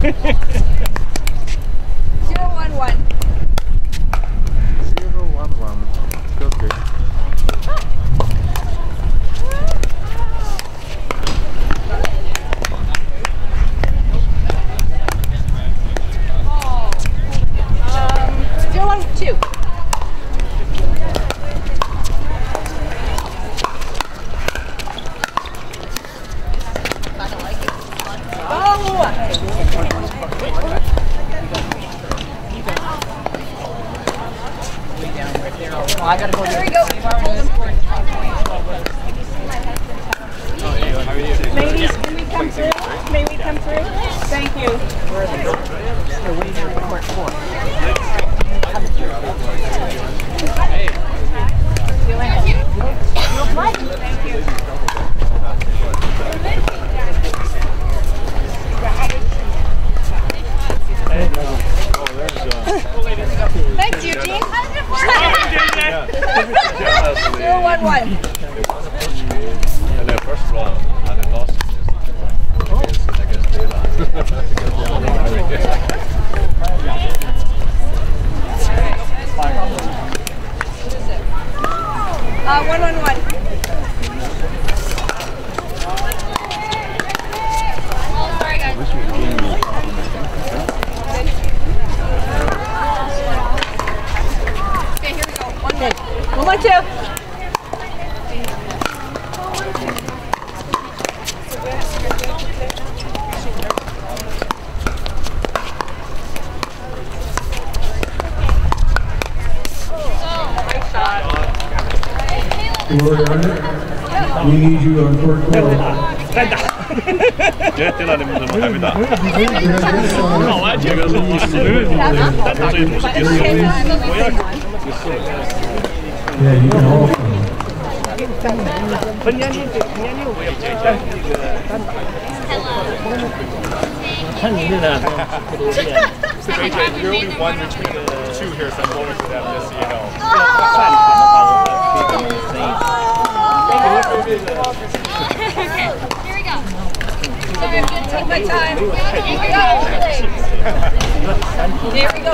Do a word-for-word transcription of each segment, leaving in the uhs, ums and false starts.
zero one one. zero one one. Good, good. Um, zero one two. Oh, I gotta go. There we go. Ladies, can we come through? May we come through? Thank you. Where are they? So what do you have to report for? Thank you. Thanks, Eugene. zero one one. And their first round, and they lost against Daylight. One on one. One, two. We need you on court. Yeah, you can all come. Hello. Only one between the two here, so I'm going to them just so you know. Oh! Here we go. Sorry, I'm going to take my time. Here we go. Here we go.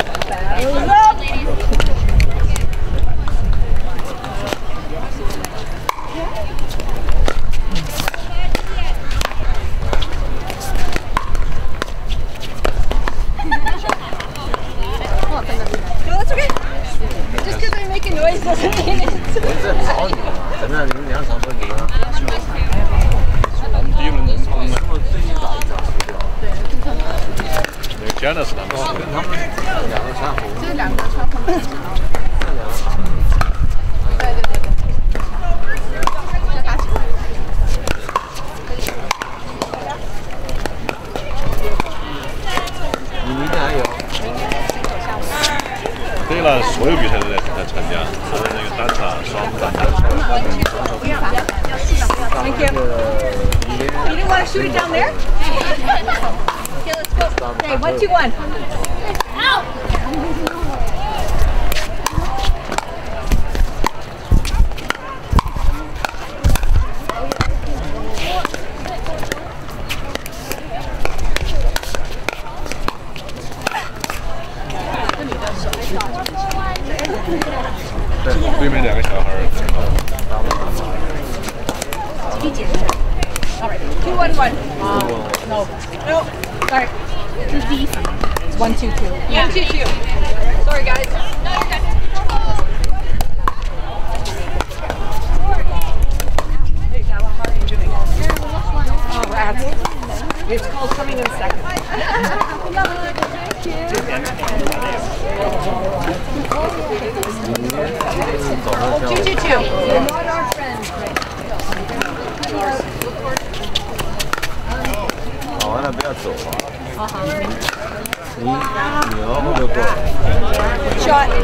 Shot.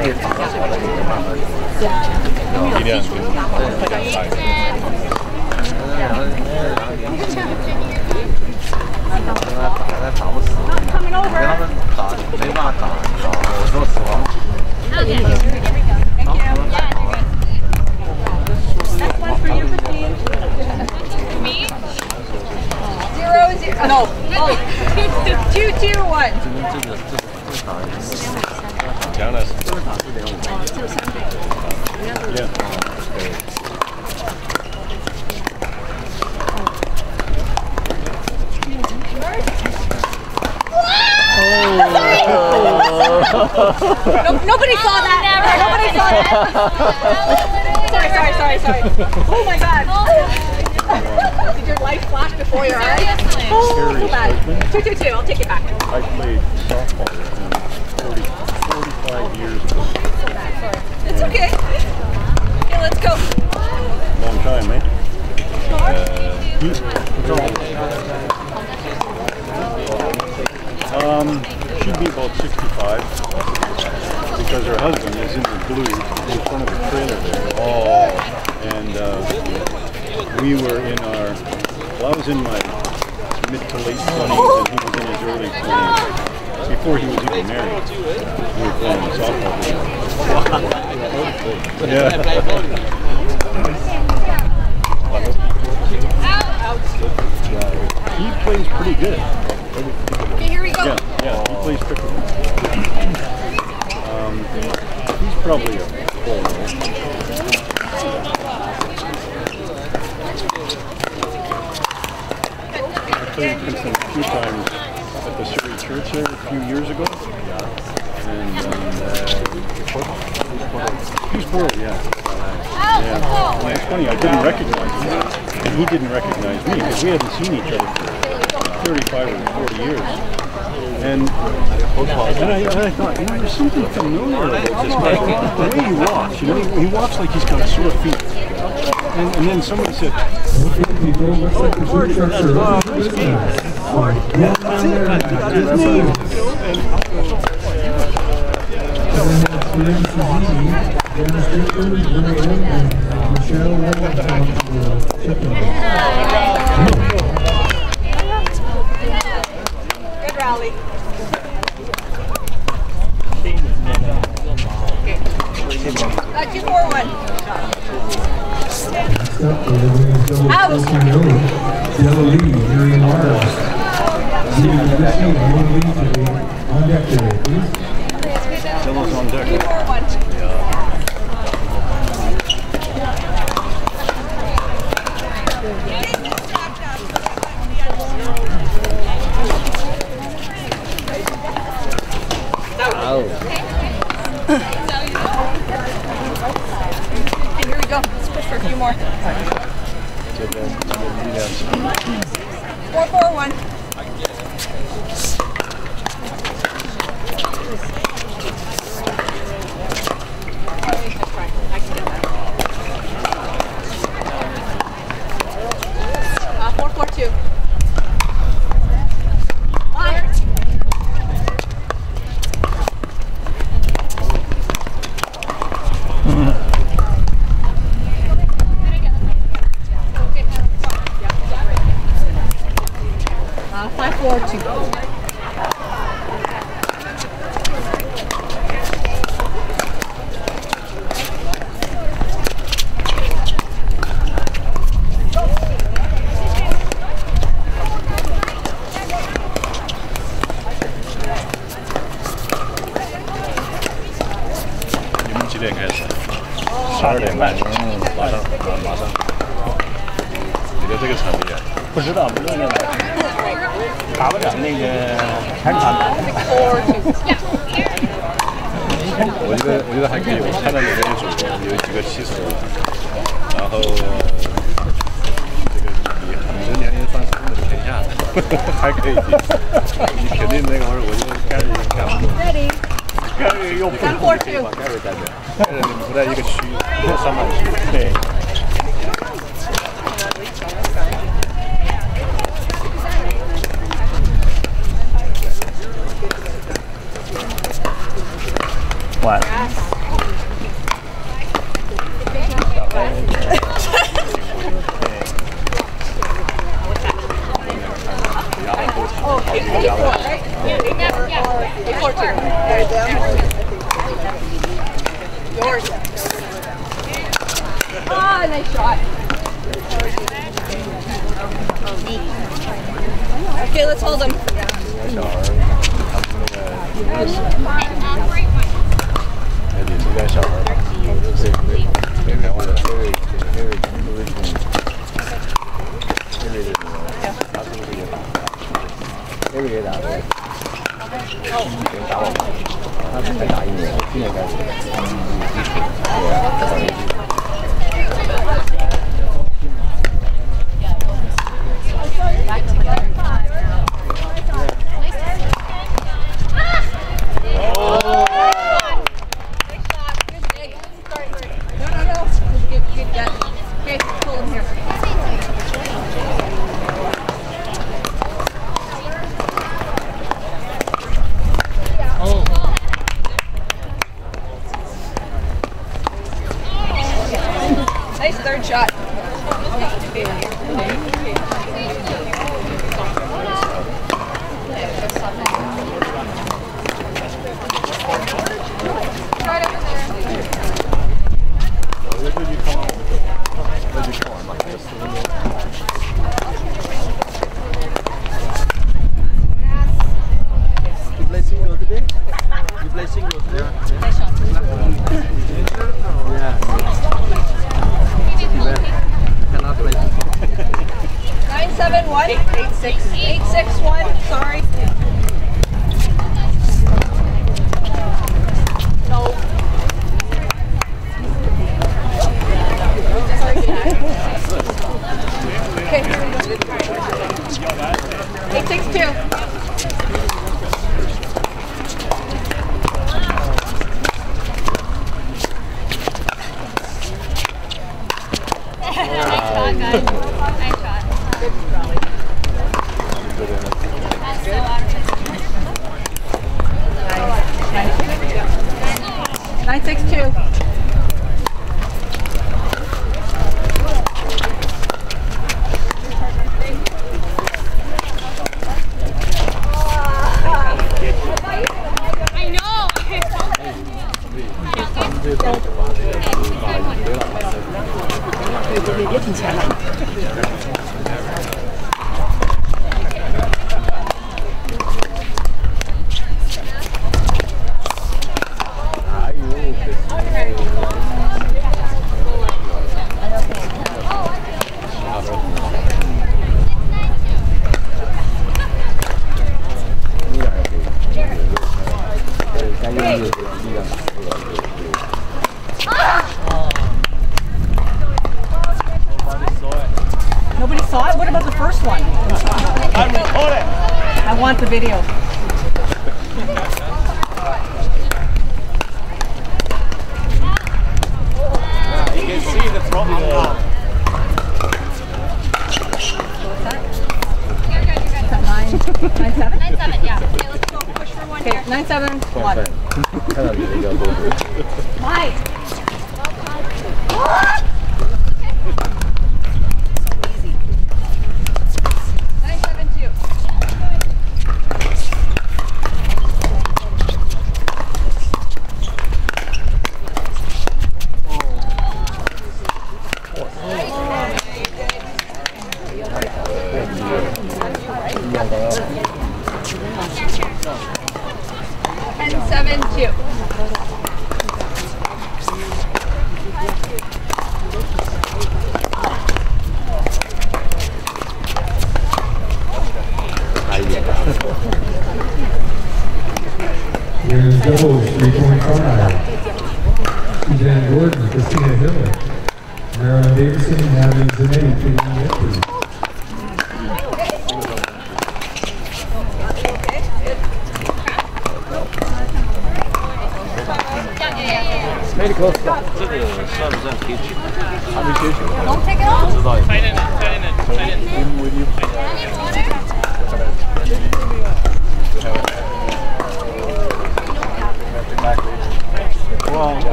coming over. Okay. Here we go. Thank you. Yeah, you're good. Next one for you, Christine. Me? Zero, zero. No. Oh. Two, two, two, one. Down us. Yeah. No, nobody saw that. Never. Nobody saw that. Sorry, sorry, sorry, sorry. Oh my God. Did your life flash before your eyes? Oh, so bad. Two, two, two. I'll take it back. I played softball. Five years ago. It's okay. Okay, let's go. Long time, eh? Uh, um, she'd be about sixty-five because her husband is in the blue in front of the trailer there. Oh, and uh, we were in our. Well, I was in my mid to late twenties, and he was in his early twenties. Before he was even married, we were playing softball. Yeah. He plays pretty good. Okay, here we go. Yeah, yeah, he plays pretty good. Um, he's probably a four. I played against him a few times at the Surrey Church there a few years ago. And um, uh, he was born, yeah. yeah. And it's funny, I didn't recognize him. And he didn't recognize me because we hadn't seen each other for thirty-five or forty years. And, and, I, and I thought, you know, there's something familiar about this guy. The way he walks, you know, he walks like he's got sore feet. And, and then somebody said, oh, Lord, that's Bob. Nice game. Yeah, that's it. I got his name. Good rally. Uh, two, four, one. Out. On deck today, please. Someone's on deck. And here we go. Let's push for a few more. Four, four, one. What? Yes. Ah, nice shot. Okay, let's hold them.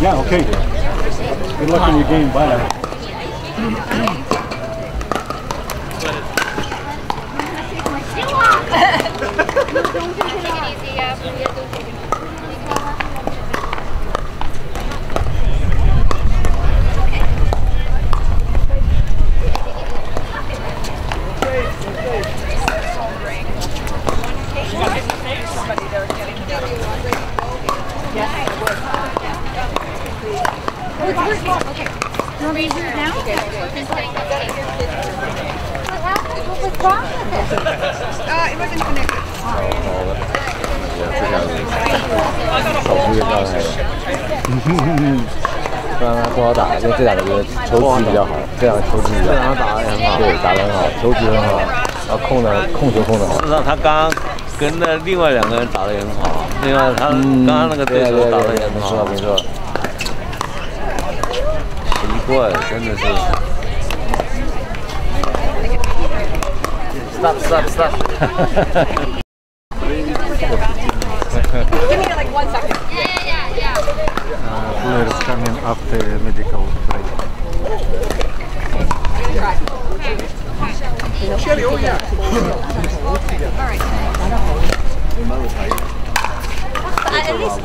Yeah, okay. Good luck in your game. Bye now. Take it easy, yeah.这两个球击比较好，这两个球击比较好，打得很好，对，打得很好，球击很好，然后控的控球控的好。事实上，他刚刚跟那另外两个人打得也很好，另外他刚刚那个对手打得也很好，没错没错。奇怪，真的是。Stop stop stop！ Give me like one second. Yeah yeah yeah yeah. Players coming after medical. Shelly, oh yeah. All right. At least.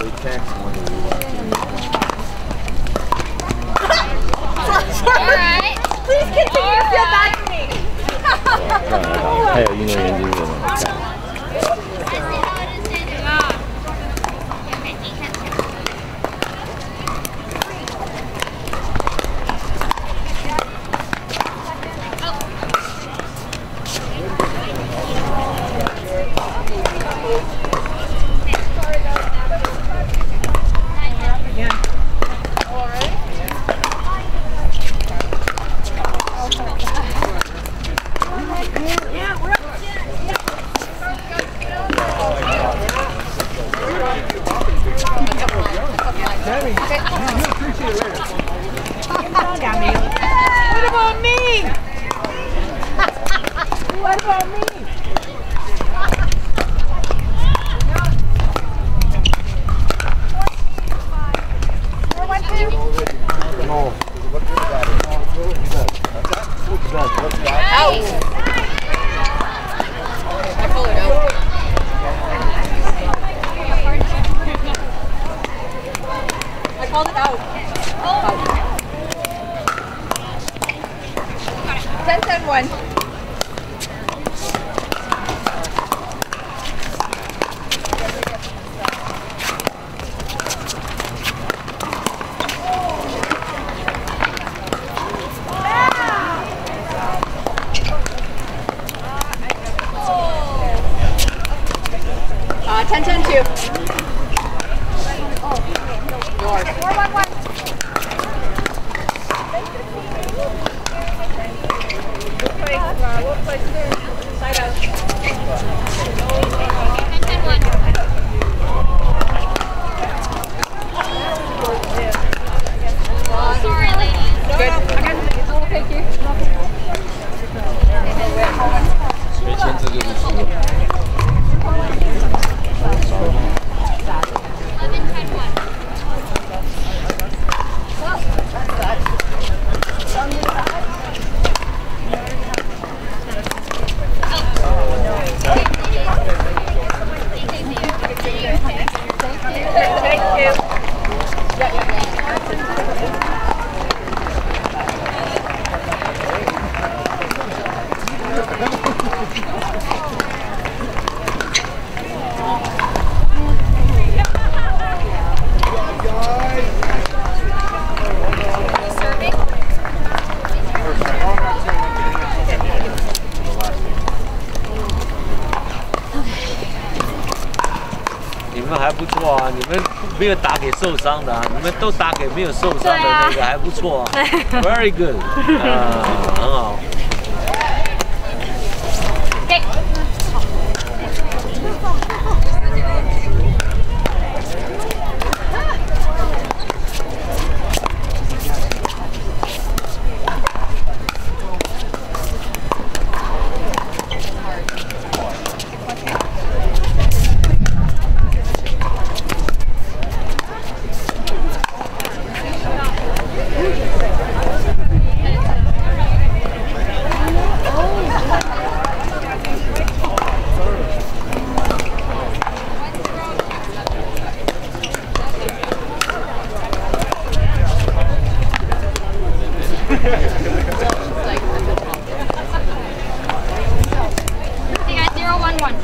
All right. Please continue to feel bad for me. Hey, you know you do it. I see how it is in the mouth. Very good. Uh, okay. Okay, guys, zero one one.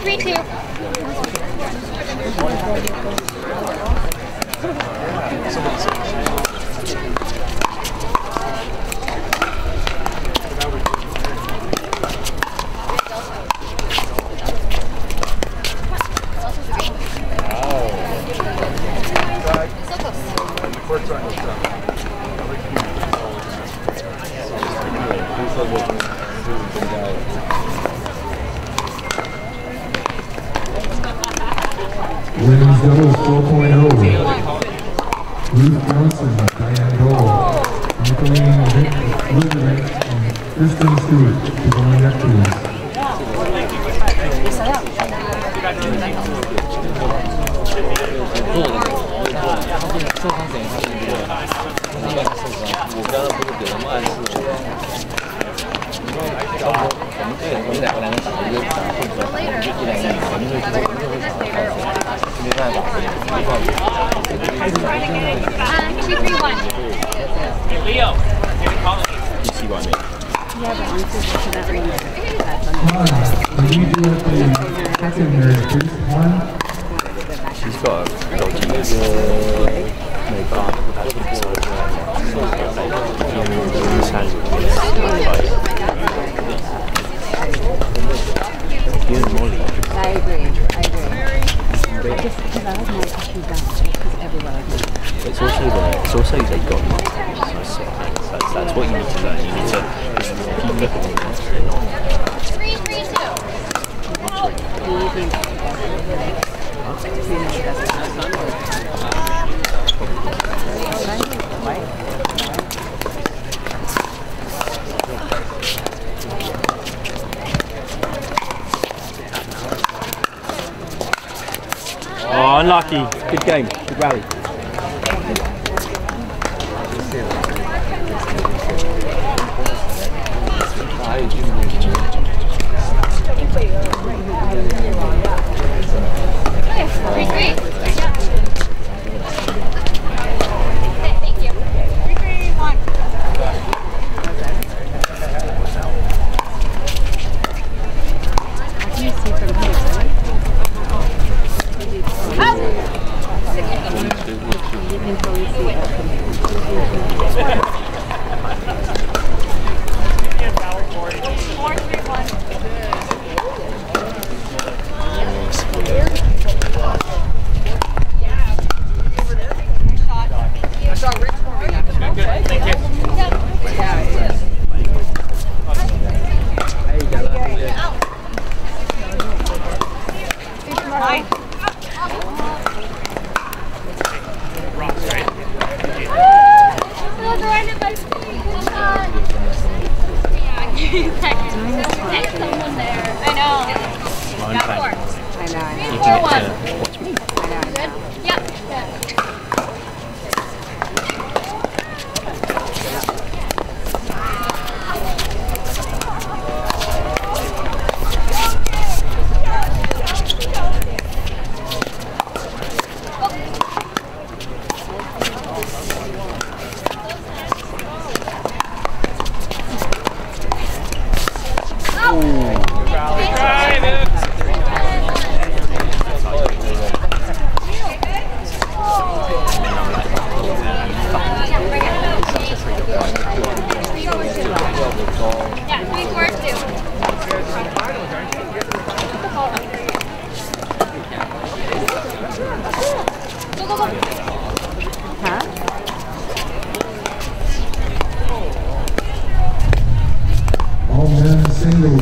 Three, two. Women's doubles four point oh. Ruth Johnson, Diane Gold, Nicolene Ludovic, and Kristen Stewart to the Neptunes. Um, two, three, one. Hey, Leo, can we call it? You see what I mean? Yeah, but Ruth is looking at every year. She's got a dodgy makeup. You and Molly. I agree, I agree. Just because I was more actually down, because everywhere I go. It's also the, it's also they got muscles, so that's, that's what you need to learn. You need to just keep looking at them. Three, three, two. Do you think that's right? Oh, unlucky. Good game. Good rally. Thank you.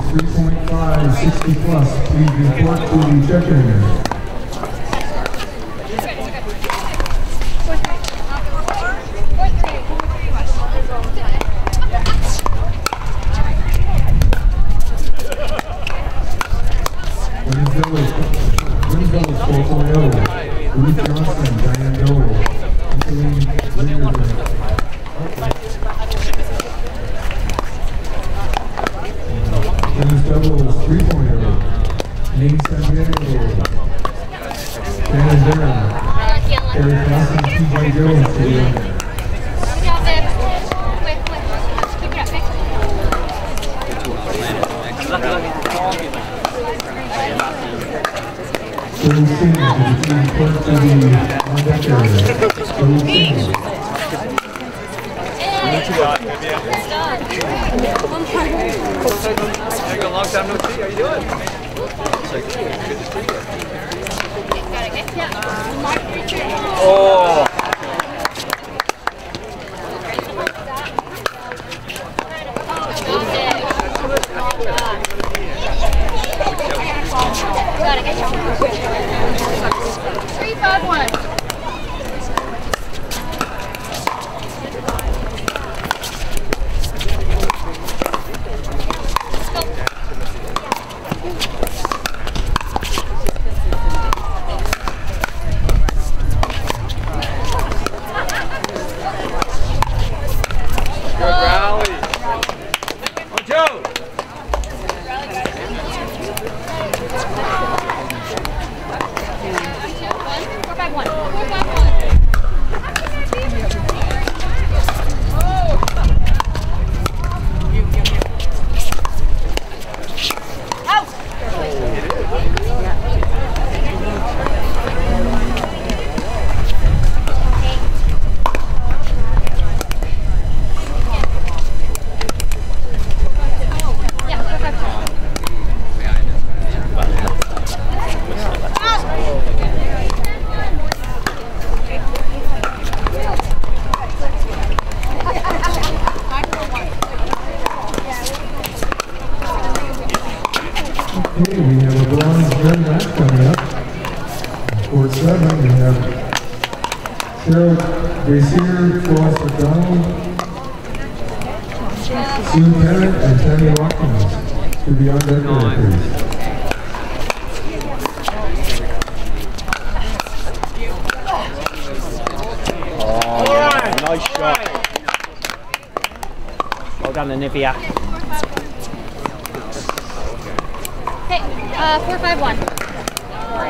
three, three, one. A long time no see. How you doing? It's like, good to see you. Oh. Okay, we have a bronze ring match coming up. Court seven, we have Sarah Brasier, Ross McDonald, Sue Pettit, and Tammy Watkins. To be on that board, please. Oh, yeah. Nice shot. Well done, Anivia. Uh, four, five, one. Come on.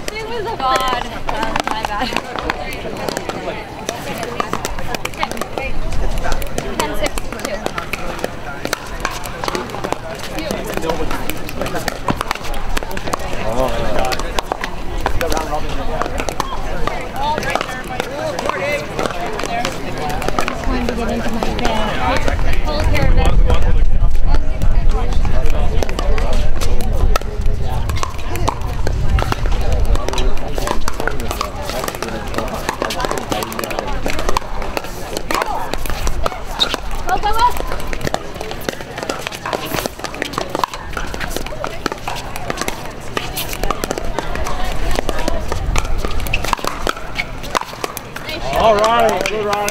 It was a god. Uh, my bad. ten sixty-two. Time to get into my bed. Whole caravan. All right, good run.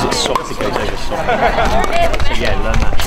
It's soft, it goes over soft. So yeah, learn that.